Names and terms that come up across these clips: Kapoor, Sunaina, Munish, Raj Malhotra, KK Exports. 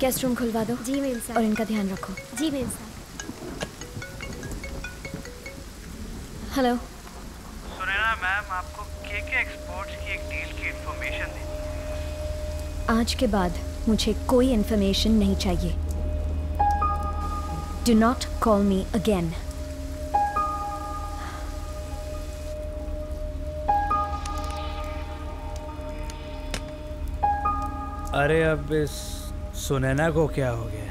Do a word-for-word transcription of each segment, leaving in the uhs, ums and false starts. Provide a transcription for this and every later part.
Guest room खुलवा दो। जी मेम साहब। और इनका ध्यान रखो। जी मेम साहब। हेलो सुनैना मैम, आपको केके एक्सपोर्ट्स की एक डील की इन्फॉर्मेशन देनी है। आज के बाद मुझे कोई इन्फॉर्मेशन नहीं चाहिए। Do not call me again. अरे अब इस सुनैना को क्या हो गया है?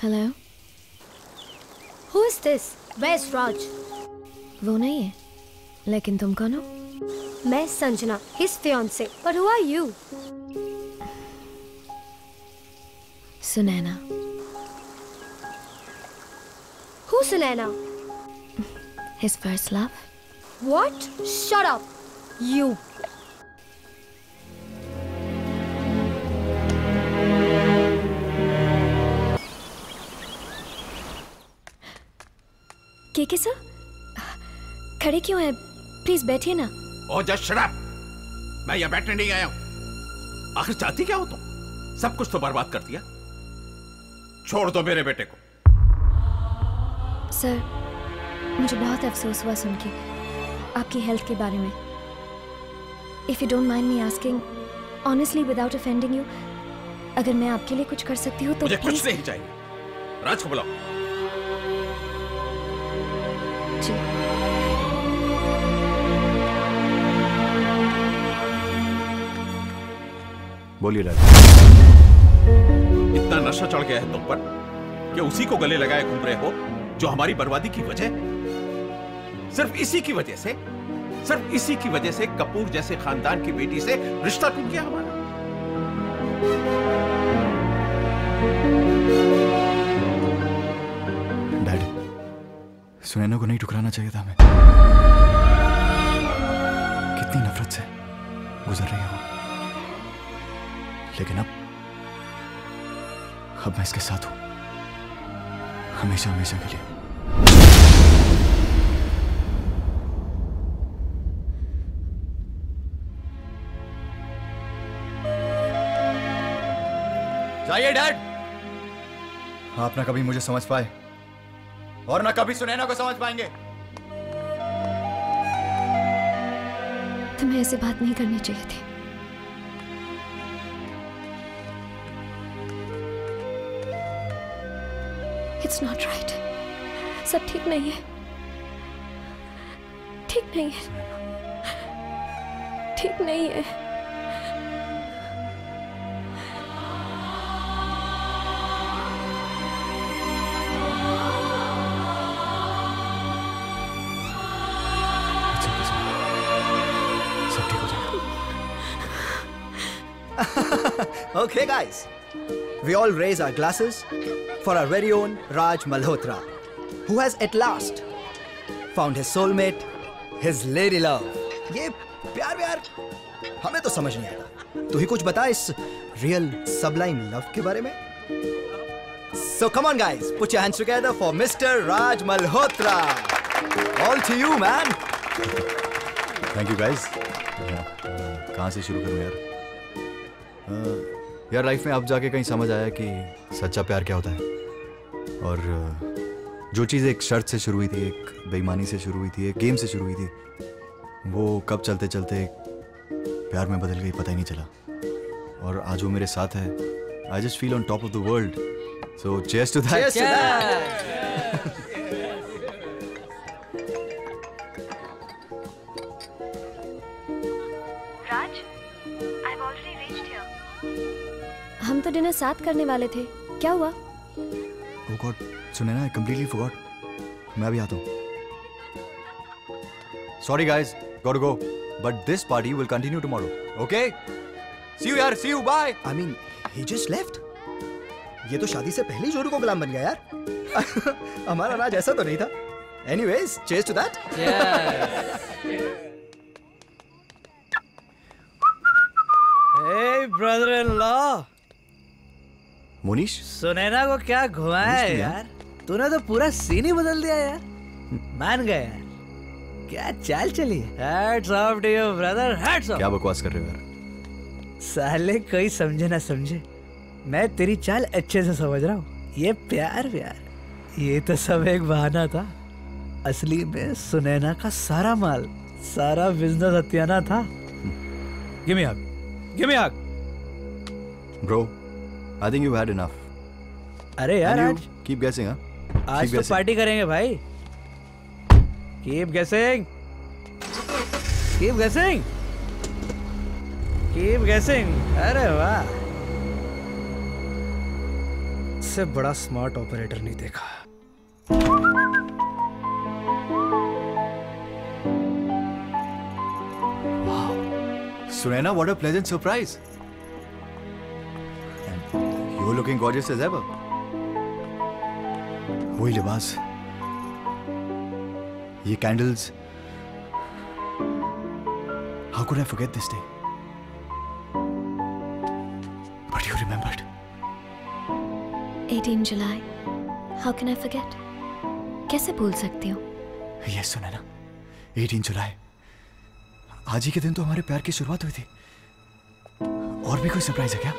Hello? Who is this? Where's Raj? वो नहीं है, लेकिन तुम कौन हो? मैं Sanjana, his fiance. But who are you? Sunaina. Who Sunaina? His first love. What? Shut up, you. KK sir खड़े क्यों हैं? प्लीज बैठिए ना। ओ जस्ट शट अप, मैं यहाँ बैठने नहीं आया हूँ। आखिर चाहती क्या हो तुम? सब कुछ तो बर्बाद कर दिया। छोड़ दो मेरे बेटे को। सर मुझे बहुत अफसोस हुआ सुन के आपकी हेल्थ के बारे में। If you don't mind me asking honestly without offending you, अगर मैं आपके लिए कुछ कर सकती हूँ तो मुझे कुछ नहीं चाहिए। राज को बुलाओ। बोलिए राज। इतना नशा चढ़ गया है तुम पर कि उसी को गले लगाए घूम रहे हो जो हमारी बर्बादी की वजह, सिर्फ इसी की वजह से, सिर्फ इसी की वजह से कपूर जैसे खानदान की बेटी से रिश्ता टूट गया हमारा। डैड, सुनैना को नहीं ठुकराना चाहिए था हमें। कितनी नफरत से गुजर रही हूं, लेकिन अब अब मैं इसके साथ हूं, हमेशा हमेशा के लिए। जाइए डैड। आप ना कभी मुझे समझ पाए और ना कभी सुनैना को समझ पाएंगे। तुम्हें ऐसी बात नहीं करनी चाहिए थी। It's not right. सब ठीक नहीं है, ठीक नहीं है, ठीक नहीं है। Okay guys, we all raise our glasses for our very own Raj Malhotra, who has at last found his soulmate, his lady love. ये प्यार प्यार हमें तो समझ नहीं आता। तू ही कुछ बता इस real sublime love के बारे में। So come on guys, put your hands together for Mister Raj Malhotra. All to you man. Thank you guys. कहाँ से शुरू करूँ यार? यार लाइफ में अब जाके कहीं समझ आया कि सच्चा प्यार क्या होता है। और जो चीज़ एक शर्त से शुरू हुई थी, एक बेईमानी से शुरू हुई थी, एक गेम से शुरू हुई थी, वो कब चलते चलते प्यार में बदल गई, पता ही नहीं चला। और आज वो मेरे साथ है। I just feel on top of the world. So cheers to that. Cheers to that. Raj, I've already reached here. हम तो डिनर साथ करने वाले थे, क्या हुआ? Oh God, Sunaina, I completely forgot. मैं भी आता हूँ. Sorry guys, gotta go. But this party will continue tomorrow. Okay? See you, yaar. See you. Bye. I mean, he just left. ये तो शादी से पहले ही जोरू को गुलाम बन गया यार। हमारा राज ऐसा तो नहीं था। Anyways, cheers to that. Hey, brother-in-law. Munish. Sunaina को क्या घुमाया है यार? तूने तो पूरा सीन ही बदल दिया यार। मान गए यार। क्या चाल चली है? Hats off to you, brother. Hats off. क्या बकवास कर रहे हो यार? साले कोई समझे ना समझे, मैं तेरी चाल अच्छे से समझ रहा हूँ। ये प्यार प्यार ये तो सब एक बहाना था। असली में सुनैना का सारा माल, सारा बिजनेस हत्याना था। Give me hug, give me hug. Bro, I think you've had enough. अरे यार आज keep guessing, हाँ? आज तो पार्टी करेंगे भाई। Keep guessing, keep guessing. Keep guessing. अरे वाह, इससे बड़ा स्मार्ट ऑपरेटर नहीं देखा। वाह Sunaina, what a pleasant surprise. You looking gorgeous as ever. वही लिबास, ये candles, how could I forget this day. eighteenth of July, how can I forget? कैसे भूल सकती हूँ? ये सुना ना, eighteenth of July, आज ही के दिन तो हमारे प्यार की शुरुआत हुई थी। और भी कोई सरप्राइज है क्या?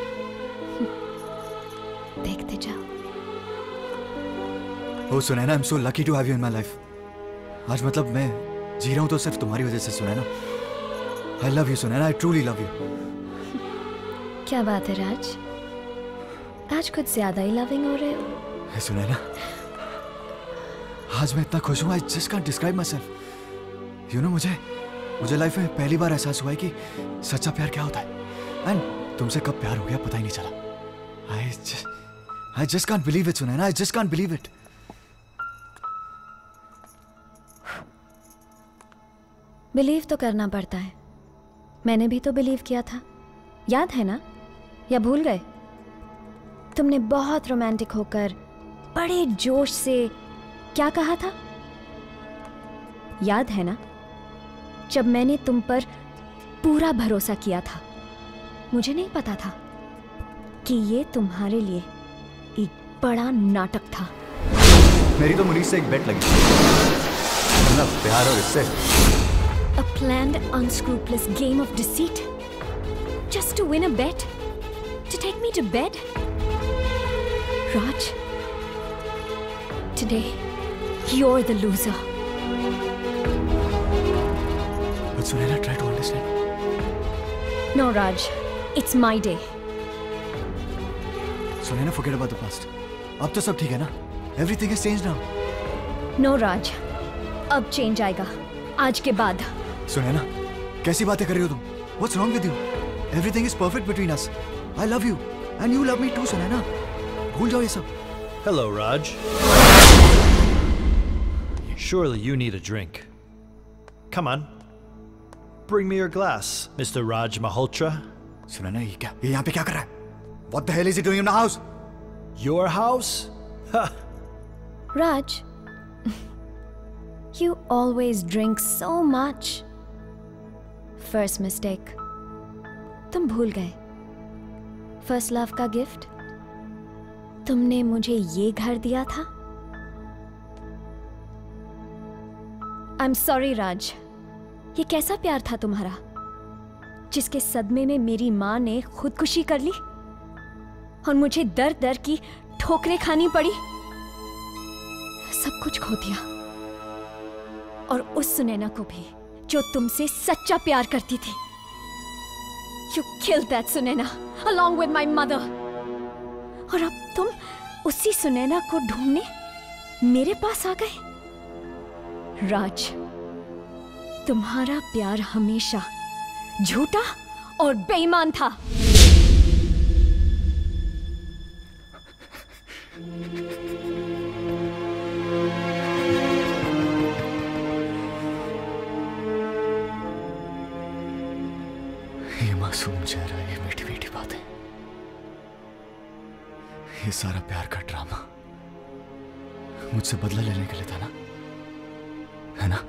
देखते जाओ। ओ सुना ना, I'm so lucky to have you in my life. आज मतलब मैं जी रहा हूँ तो सिर्फ तुम्हारी वजह से सुना ना। I love you सुना ना, I truly love you. क्या बात है राज, आज कुछ ज्यादा ही लविंग हो रहे हो। सुनैना, आज मैं इतना खुश हूँ, I just can't describe myself. You know, मुझे मुझे लाइफ में पहली बार एहसास हुआ है कि सच्चा प्यार क्या होता है। एंड तुमसे कब प्यार हो गया पता ही नहीं चला। I just, I just can't believe it Sunaina, I just can't believe it. Believe तो करना पड़ता है, मैंने भी तो बिलीव किया था, याद है ना, या भूल गए? तुमने बहुत रोमांटिक होकर बड़े जोश से क्या कहा था, याद है ना? जब मैंने तुम पर पूरा भरोसा किया था, मुझे नहीं पता था कि ये तुम्हारे लिए एक बड़ा नाटक था। मेरी तो मुनीश से एक बेट लगी ना, प्यार और इससे a planned unscrupulous game of deceit just to win a bet, to take me to bed. Raj, today you're the loser. But Sunaina, try to understand. No, Raj, it's my day. Sunaina, forget about the past. अब तो सब ठीक है ना? Everything has changed now. No, Raj, अब change आएगा. आज के बाद. Sunaina, कैसी बातें कर रही हो तुम? What's wrong with you? Everything is perfect between us. I love you, and you love me too, Sunaina. भूल जाओ ये सब। Hello, Raj. Surely you need a drink. Come on. Bring me your glass, Mister Raj Malhotra. सुना ना, ये क्या? ये यहाँ पे क्या कर रहा है? What the hell is he doing in my house? Your house? Raj, you always drink so much. First mistake. तुम भूल गए। First love का gift. तुमने मुझे ये घर दिया था। I'm sorry राज, ये कैसा प्यार था तुम्हारा, जिसके सदमे में मेरी माँ ने खुदकुशी कर ली और मुझे दर दर की ठोकरें खानी पड़ी। सब कुछ खो दिया, और उस सुनैना को भी जो तुमसे सच्चा प्यार करती थी। You killed that Sunaina, along with my mother. और अब तुम उसी सुनैना को ढूंढने मेरे पास आ गए। राज, तुम्हारा प्यार हमेशा झूठा और बेईमान था। ये मासूम चेहरा, ये मीठी मीठी बातें, ये सारा प्यार का ड्रामा मुझसे बदला लेने के लिए था ना, है ना?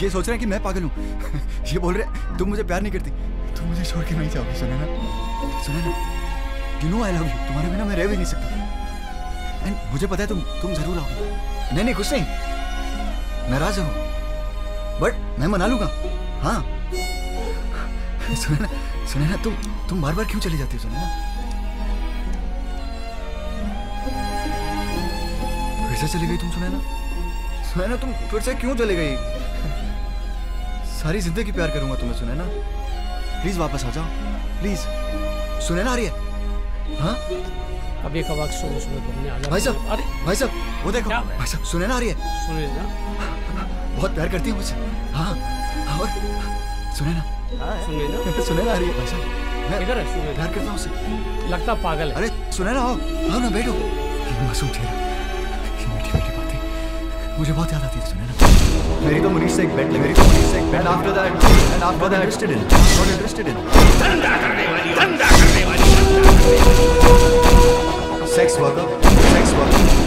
ये सोच रहे हैं कि मैं पागल हूँ। ये बोल रहे हैं तुम मुझे प्यार नहीं करती, तुम मुझे छोड़ के नहीं जाओगी। Sunaina, Sunaina, you know I love you, तुम्हारे बिना मैं रह भी नहीं सकता। एंड मुझे पता है तुम तुम जरूर आओगी। नहीं नहीं कुछ नहीं, नाराज हूँ बट मैं मना लूंगा। हाँ सुनैना, सुनैना, तुम तुम बार बार क्यों चली जाती हो सुनैना? फिर से चली गई तुम सुनैना, सुनैना तुम फिर से क्यों चली गई? सारी जिंदगी प्यार करूंगा तुम्हें सुनैना, प्लीज वापस आ जाओ, प्लीज। सुनैना आ रही है। हाँ अब एक आवाज सुनो, सुनो तुमने आजा। भाई साहब, अरे भाई साहब वो देखो, भाई साहब सुनैना आ रही है। सुनैना बहुत प्यार करती है मुझे। हाँ और सुनैना, सुनैना सुनैना आ रही है भाई साहब, मैं इधर है, प्यार करता हूँ उसे, लगता पागल है। अरे सुनैना आओ, आओ ना बैठो। मासूम चेहरा, मीठी मीठी बातें मुझे बहुत याद आती है सुनैना। मेरी तो मुनीश से एक बैट लगी, मेरी तो मुनीश से एक bat. After that and after that interested in not interested in धंधा करने वाली, धंधा करने वाली, सेक्स वर्कर, सेक्स वर्कर,